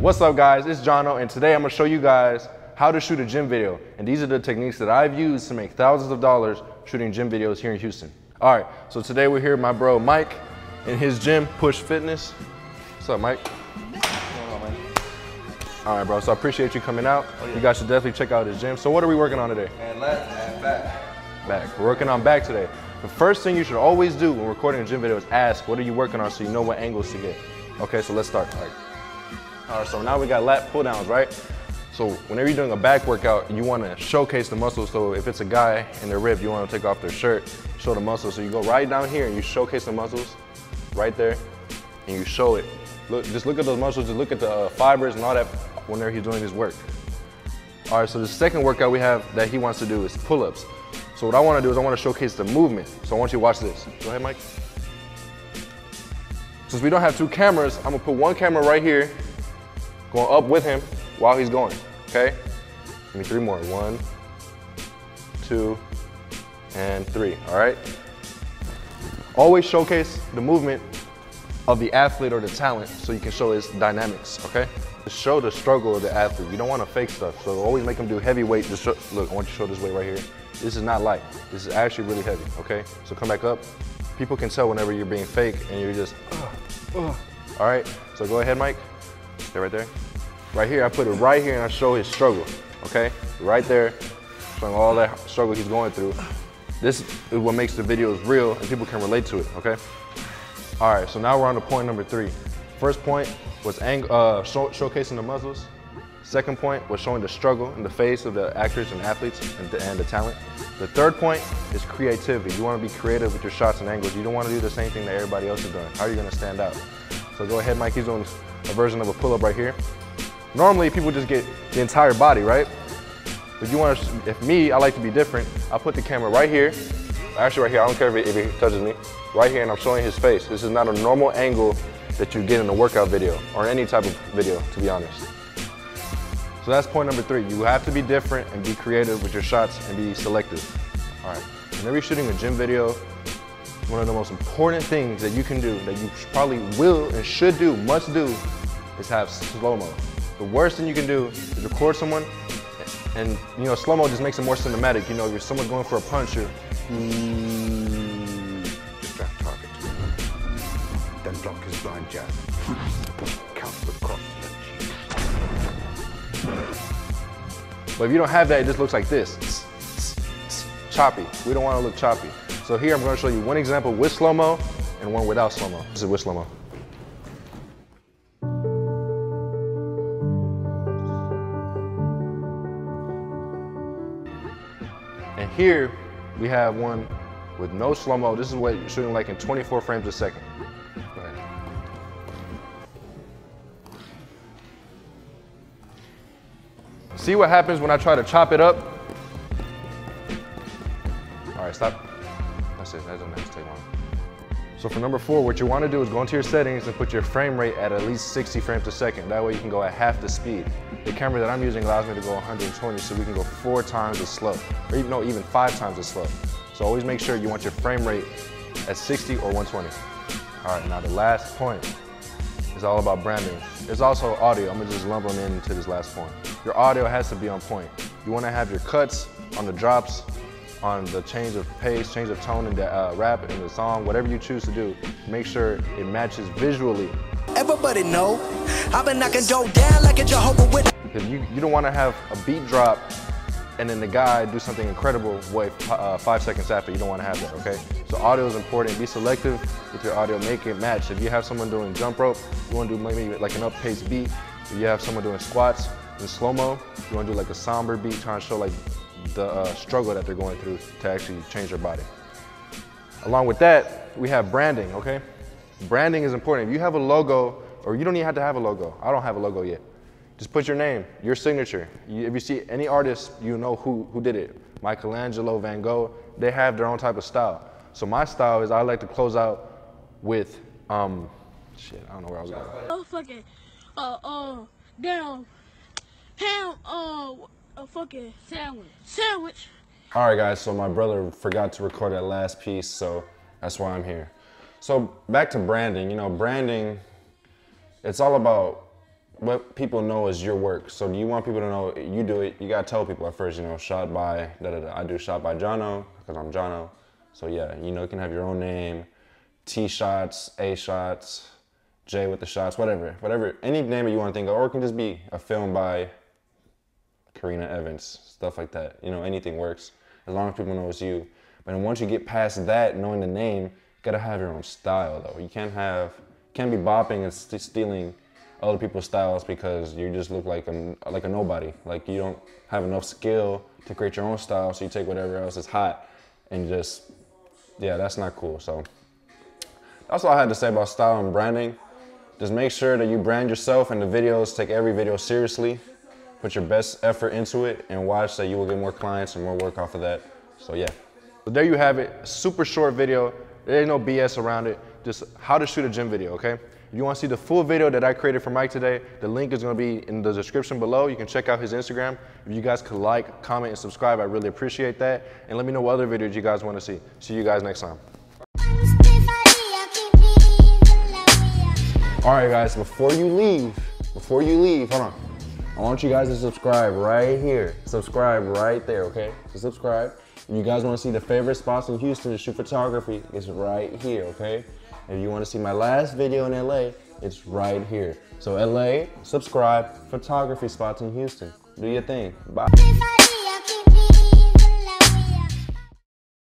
What's up guys, it's Jono, and today I'm gonna show you guys how to shoot a gym video. And these are the techniques that I've used to make thousands of dollars shooting gym videos here in Houston. All right, so today we're here with my bro Mike in his gym, Push Fitness. What's up, Mike? All right, bro, so I appreciate you coming out. Oh, yeah. You guys should definitely check out his gym. So what are we working on today? And back. We're working on back today. The first thing you should always do when recording a gym video is ask, what are you working on, so you know what angles to get. Okay, so let's start. All right, so now we got lat pull downs, right? So whenever you're doing a back workout, you want to showcase the muscles. So if it's a guy in their rib, you want to take off their shirt, show the muscles. So you go right down here and you showcase the muscles right there, and you show it. Look, just look at those muscles, just look at the fibers and all that whenever he's doing his work. All right, so the second workout we have that he wants to do is pull-ups. So what I want to do is I want to showcase the movement. So I want you to watch this. Go ahead, Mike. Since we don't have two cameras, I'm going to put one camera right here, going up with him while he's going, okay? Give me three more. One, two, and three, all right? Always showcase the movement of the athlete or the talent so you can show his dynamics, okay? Show the struggle of the athlete. You don't want to fake stuff, so always make them do heavy weight. Just show, look, I want you to show this weight right here. This is not light. This is actually really heavy, okay? So come back up. People can tell whenever you're being fake and you're just, All right, so go ahead, Mike. Stay right there. Right here, I put it right here and I show his struggle, okay? Right there, showing all that struggle he's going through. This is what makes the videos real and people can relate to it, okay? All right, so now we're on to point number three. First point was showcasing the muscles. Second point was showing the struggle in the face of the actors and athletes and the talent. The third point is creativity. You want to be creative with your shots and angles. You don't want to do the same thing that everybody else is doing. How are you going to stand out? So go ahead, Mike. He's doing a version of a pull-up right here. Normally, people just get the entire body, right? But you want to, if me, I like to be different. I put the camera right here. Actually, right here. I don't care if it touches me. Right here, and I'm showing his face. This is not a normal angle that you get in a workout video or any type of video, to be honest. So that's point number three. You have to be different and be creative with your shots and be selective. All right, whenever you're shooting a gym video, one of the most important things that you can do, that you probably will and should do, must do, is have slow-mo. The worst thing you can do is record someone, and you know, slow-mo just makes it more cinematic. You know, if someone's going for a punch, you're then block his blind jab. Countless cross to the cheek. But if you don't have that, it just looks like this. Choppy. We don't want to look choppy. So here I'm going to show you one example with slow-mo and one without slow-mo. This is with slow-mo. And here we have one with no slow-mo. This is what you're shooting like in 24 frames a second. See what happens when I try to chop it up? All right, stop. That's it, that doesn't have to take long. So for number four, what you want to do is go into your settings and put your frame rate at least 60 frames a second. That way you can go at half the speed. The camera that I'm using allows me to go 120, so we can go 4 times as slow, or even, no, even 5 times as slow. So always make sure you want your frame rate at 60 or 120. All right, now the last point is all about branding. There's also audio. I'm gonna just lump them into this last point. Your audio has to be on point. You want to have your cuts on the drops, on the change of pace, change of tone in the rap, in the song, whatever you choose to do, make sure it matches visually. Everybody know, I've been knocking dough down like a Jehovah witness. Because you don't want to have a beat drop and then the guy do something incredible 5 seconds after. You don't want to have that, okay? So audio is important. Be selective with your audio, make it match. If you have someone doing jump rope, you want to do maybe like an up-pace beat. If you have someone doing squats, in slow-mo, you want to do like a somber beat, trying to show like the struggle that they're going through to actually change their body. Along with that, we have branding, okay? Branding is important. If you have a logo, or you don't even have to have a logo. I don't have a logo yet. Just put your name, your signature. If you see any artist, you know who did it. Michelangelo, Van Gogh, they have their own type of style. So my style is I like to close out with, shit, I don't know where I was going. Oh, fucking, damn. Ham, a fucking sandwich. All right, guys, so my brother forgot to record that last piece, so that's why I'm here. So back to branding, you know, branding, it's all about what people know is your work. So do you want people to know you do it? You gotta tell people at first, you know, shot by da da da. I do shot by Jono because I'm Jono. So yeah, you know, you can have your own name, T shots, A shots, J with the shots, whatever, any name that you want to think of, or it can just be a film by Karina Evans, stuff like that. You know, anything works as long as people know it's you. But then once you get past that, knowing the name, you gotta have your own style though. You can't be bopping and stealing other people's styles because you just look like a nobody. Like you don't have enough skill to create your own style, so you take whatever else is hot and just, yeah, that's not cool. So that's all I had to say about style and branding. Just make sure that you brand yourself in the videos, take every video seriously, put your best effort into it, and watch that you will get more clients and more work off of that. So yeah. So there you have it, super short video. There ain't no BS around it. Just how to shoot a gym video, okay? If you want to see the full video that I created for Mike today, the link is going to be in the description below. You can check out his Instagram. If you guys could like, comment, and subscribe, I really appreciate that. And let me know what other videos you guys want to see. See you guys next time. All right, guys, before you leave, hold on. I want you guys to subscribe right here. Subscribe right there, okay? So subscribe. If you guys want to see the favorite spots in Houston to shoot photography, it's right here, okay? If you want to see my last video in LA, it's right here. So LA, subscribe, photography spots in Houston. Do your thing. Bye.